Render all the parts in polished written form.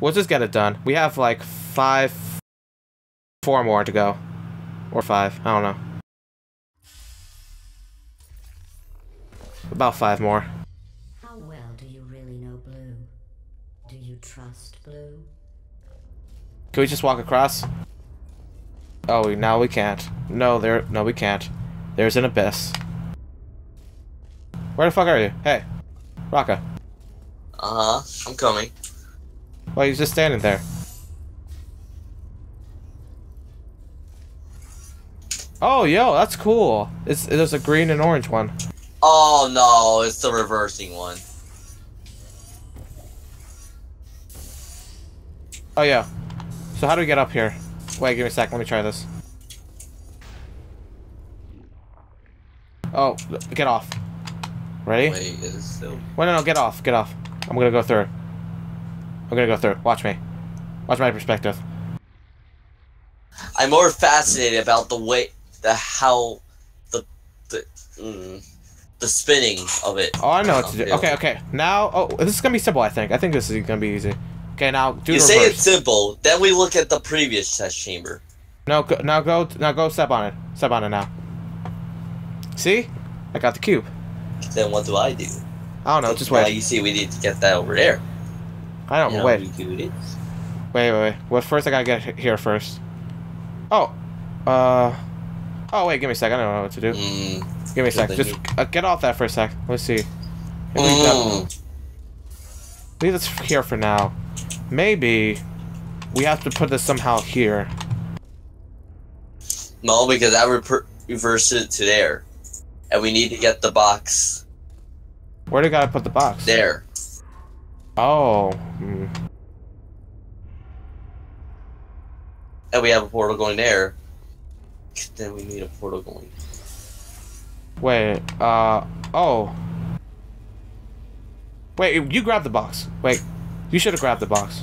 We'll just get it done. We have like four more to go. Or five, I don't know. About five more. How well do you really know Blue? Do you trust Blue? Can we just walk across? Oh, now we can't. No, we can't. There's an abyss. Where the fuck are you? Hey, Roca. I'm coming. Well, he's just standing there. Oh, yo, that's cool. There's a green and orange one. Oh, no, it's the reversing one. Oh, yeah. So how do we get up here? Wait, give me a sec. Let me try this. Oh, get off. Ready? Wait, it's still... Wait, no, get off. Get off. I'm gonna go through. I'm gonna go through. Watch me. Watch my perspective. I'm more fascinated about the way... The spinning of it. Oh, I know what to do. Okay, okay. Now... Oh, this is gonna be simple, I think. I think this is gonna be easy. Okay, now do the reverse. You say it's simple, then we look at the previous test chamber. No, go, now go step on it. Step on it now. See? I got the cube. Then what do I do? I don't know, just wait. You see, we need to get that over there. I don't, you know, wait. Do it. Wait. Well, first I gotta get here first. Oh. Oh, wait, give me a sec. I don't know what to do. Give me a sec. Just get off that for a sec. Let's see. Leave this here for now. Maybe we have to put this somehow here. No, because I would reverse it to there. And we need to get the box. Where do you gotta put the box? There. Oh. And we have a portal going there. Then we need a portal going. Wait, oh. Wait, you grabbed the box. Wait, you should have grabbed the box.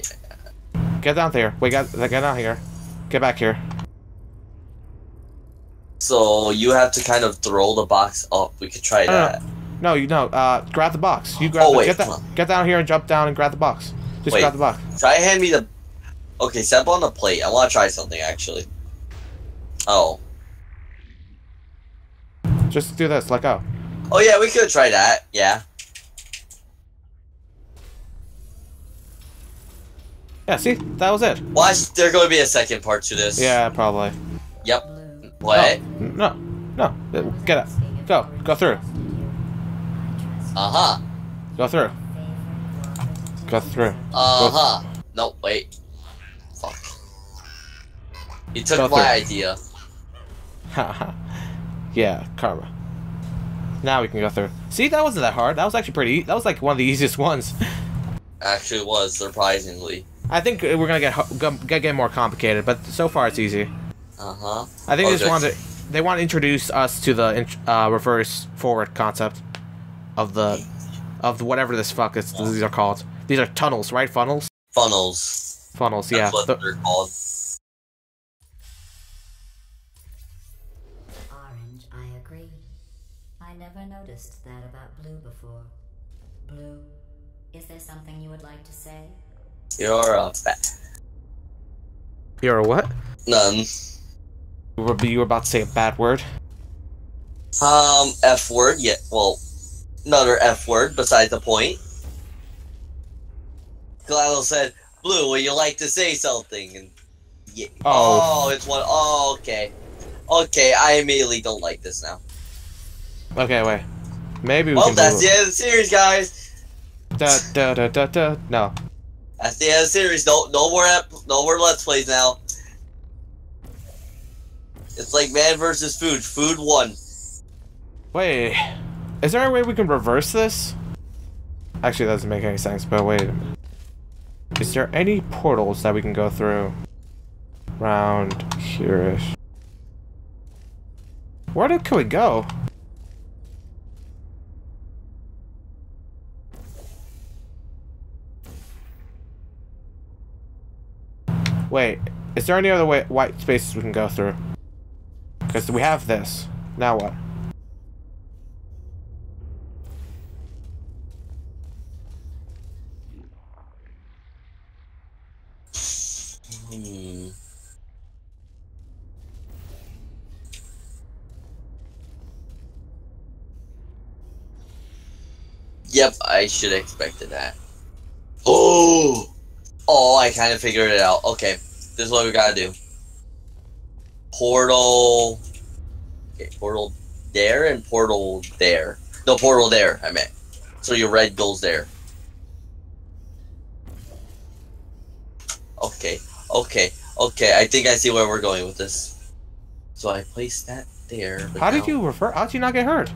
Yeah. Get down there. Wait, get down here. Get back here. So you have to kind of throw the box up. We could try that. No, you know, grab the box. You grab. Oh, wait, get down here and jump down and grab the box. Just grab the box. Try hand me the. Okay, step on the plate. I want to try something actually. Oh. Just do this. Let go. Oh yeah, we could try that. Yeah. Yeah. See, that was it. Watch. There's going to be a second part to this. Yeah, probably. Yep. What? No. Get up. Go through. Uh-huh. Go through. Uh-huh. No, wait. Fuck. You took my idea. Haha. Yeah, karma. Now we can go through. See, that wasn't that hard. That was actually pretty... That was like one of the easiest ones. Actually it was, surprisingly. I think we're gonna get more complicated, but so far it's easy. Uh-huh. I think they want to introduce us to the reverse forward concept of the whatever this fuck is. Yeah. These are called. These are tunnels, right? Funnels. Funnels. Funnels. That's what they're called. Orange, I agree. I never noticed that about Blue before. Blue, is there something you would like to say? You're a bat. You're a what? None. You were about to say a bad word? F word, yeah, well, another F word besides the point. Glados said, Blue, would you like to say something? And yeah. Oh. It's one. Oh, okay. Okay, I immediately don't like this now. Okay, wait. Maybe we can. Well, that's the end of the series, guys! No. That's the end of the series. No more Let's Plays now. It's like man versus food. Food won. Wait, is there a way we can reverse this? Actually, that doesn't make any sense, but wait. Is there any portals that we can go through? Around here-ish. Where can we go? Wait, is there any other white spaces we can go through? Because we have this. Now what? Yep, I should have expected that. Oh! Oh, I kind of figured it out. Okay, this is what we gotta do. Portal... Okay, portal there and portal there. No, portal there, I meant. So your red goes there. Okay, okay, okay. I think I see where we're going with this. So I placed that there. How did you refer? How did you not get hurt?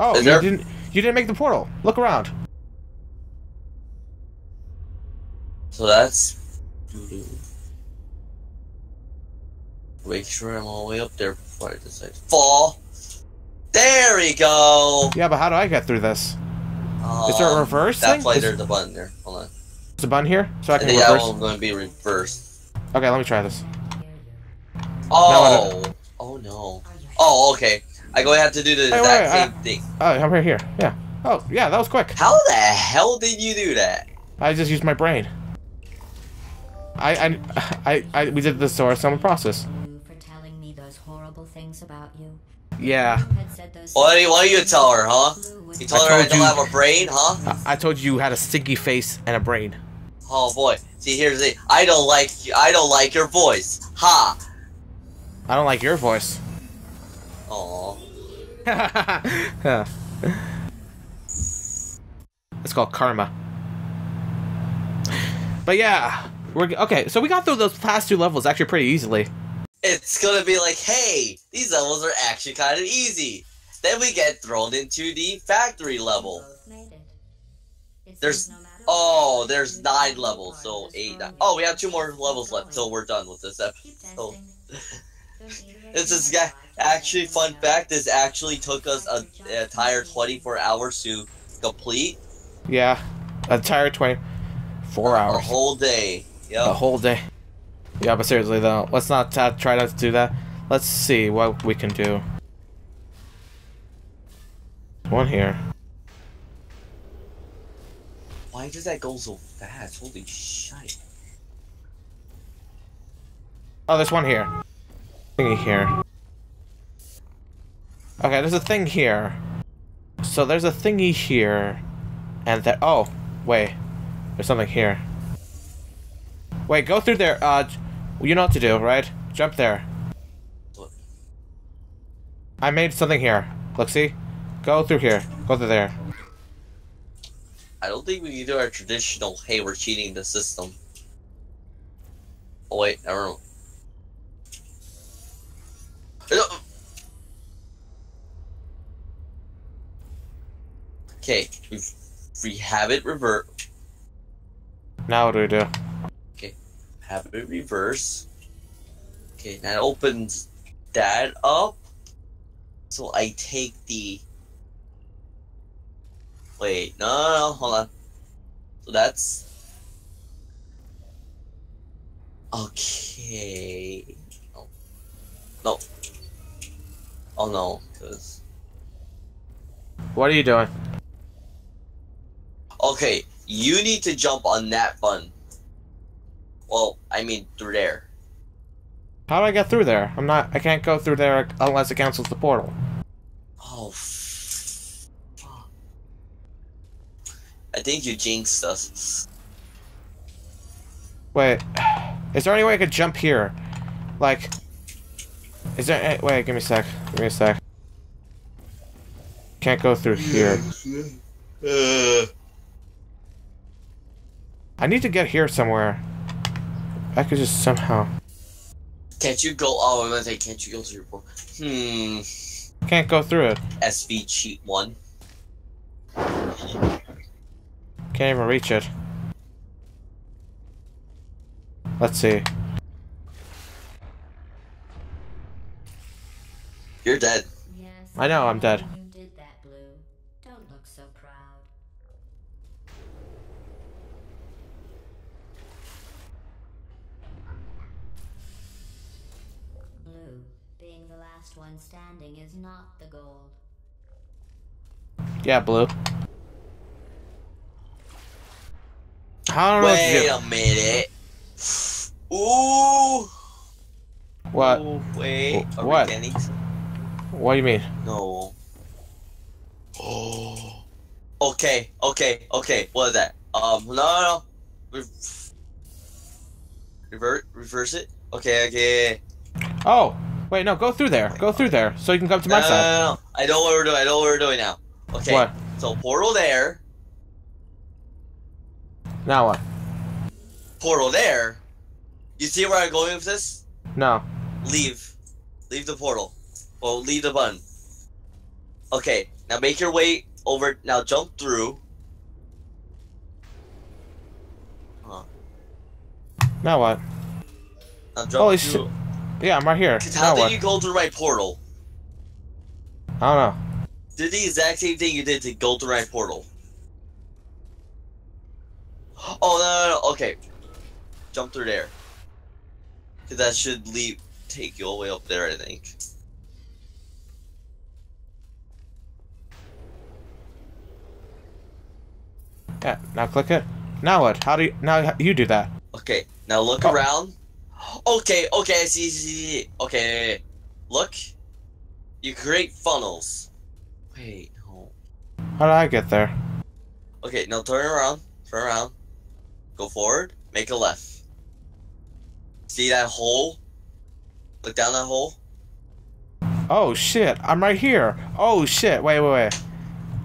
Oh, you didn't make the portal. Look around. So that's... Make sure I'm all the way up there before I decide to fall. There we go! Yeah, but how do I get through this? Is there a reverse thing? That's why there's a button there. Hold on. There's a button here? So I can reverse? That one's going to be reversed. Okay, let me try this. Oh! Oh, no. Oh, okay. I'm going to have to do the same thing. Oh, I'm right here. Yeah. Oh, yeah, that was quick. How the hell did you do that? I just used my brain. We did the source on the process. For telling me those horrible things about you. Yeah. What do you tell her, huh? You told her I don't have a brain, huh? I told you had a stinky face and a brain. Oh boy. See, here's the thing. I don't like your voice. Ha. I don't like your voice. Oh. It's called karma. But yeah, we're okay. So we got through those past two levels actually pretty easily. It's gonna be like, hey, these levels are actually kind of easy. Then we get thrown into the factory level. There's 9 levels, so 8. 9. Oh, we have 2 more levels left, so we're done with this episode. This is actually fun fact. This actually took us an entire 24 hours to complete. Yeah, an entire 24 hours. A whole day. Yep. A whole day. Yeah, but seriously though, let's not try not to do that. Let's see what we can do. One here. Why does that go so fast? Holy shit. Oh, there's one here. Thingy here. Okay, there's a thing here. So there's a thingy here. And that. Oh, wait. There's something here. Wait, go through there. You know what to do, right? Jump there. I made something here. Look, see? Go through here. Go through there. I don't think we can do our traditional, hey, we're cheating the system. Oh, wait. I don't know. Okay. We have it revert. Now what do we do? Okay. Have it reverse. Okay. That opens that up. So I take the... Wait, no, hold on. So that's... Okay... Oh. No. Oh no, because... What are you doing? Okay, you need to jump on that button. Well, I mean, through there. How do I get through there? I can't go through there unless it cancels the portal. Oh, I think you jinxed us. Wait, is there any way I could jump here? Like, is there any... Wait, give me a sec. Give me a sec. Can't go through here. I need to get here somewhere. I could just somehow... Can't you go... Oh, I'm gonna say, can't you go through your portal? Can't go through it. SV cheat 1. Can't even reach it. Let's see. You're dead. Yes, I know, I'm dead. You did that, Blue. Don't look so proud. Blue, being the last one standing is not the goal. Yeah, Blue. I don't know. Wait a minute. Ooh. What? Ooh, wait. What? Organics? What do you mean? No. Oh. Okay. Okay. Okay. What is that? No. Reverse it. Okay. Okay. Oh. Wait. No. Go through there. Go through there. So you can come to my side. No. I know what we're doing. I know what we're doing now. Okay. What? So portal there. Now what? Portal there. You see where I'm going with this? No. Leave. Leave the portal. Well, leave the button. Okay. Now make your way over. Now jump through. Huh. Now what? Now jump through. Yeah, I'm right here. How did you go through my portal? I don't know. Did the exact same thing you did to go through my portal. Oh, no, no, no. Okay. Jump through there. Because that should leap, take you all the way up there, I think. Yeah, now click it. Now what? How do you, now you do that? Okay, now look around. Okay, okay, I see. Okay, look. You create funnels. Wait, no. How did I get there? Okay, now turn around. Turn around. Go forward. Make a left. See that hole? Look down that hole. Oh shit! I'm right here. Oh shit! Wait, wait, wait.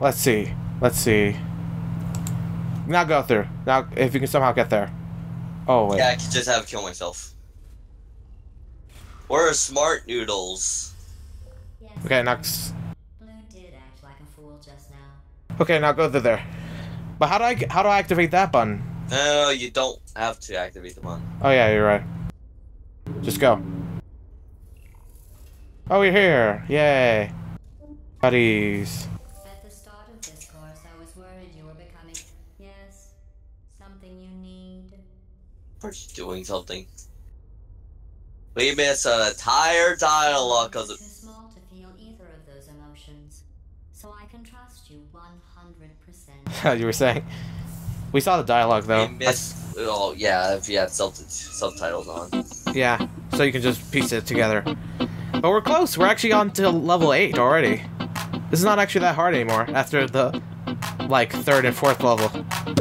Let's see. Let's see. Now go through. Now, if you can somehow get there. Oh wait. Yeah, I could just have killed myself. Where are smart noodles? Yes. Okay, now. Blue did act like a fool just now. Okay, now go through there. But how do I activate that button? No, you don't have to activate the button. Oh yeah, you're right. Just go. Oh, you're here! Yay, buddies. At the start of this course, I was worried you were becoming something you need. We're just doing something. We missed an entire dialogue because of. Too small to feel either of those emotions, so I can trust you 100%. You were saying. We saw the dialogue though. Oh yeah, if you had subtitles on. Yeah, so you can just piece it together. But we're close. We're actually on to level 8 already. This is not actually that hard anymore after the like 3rd and 4th level.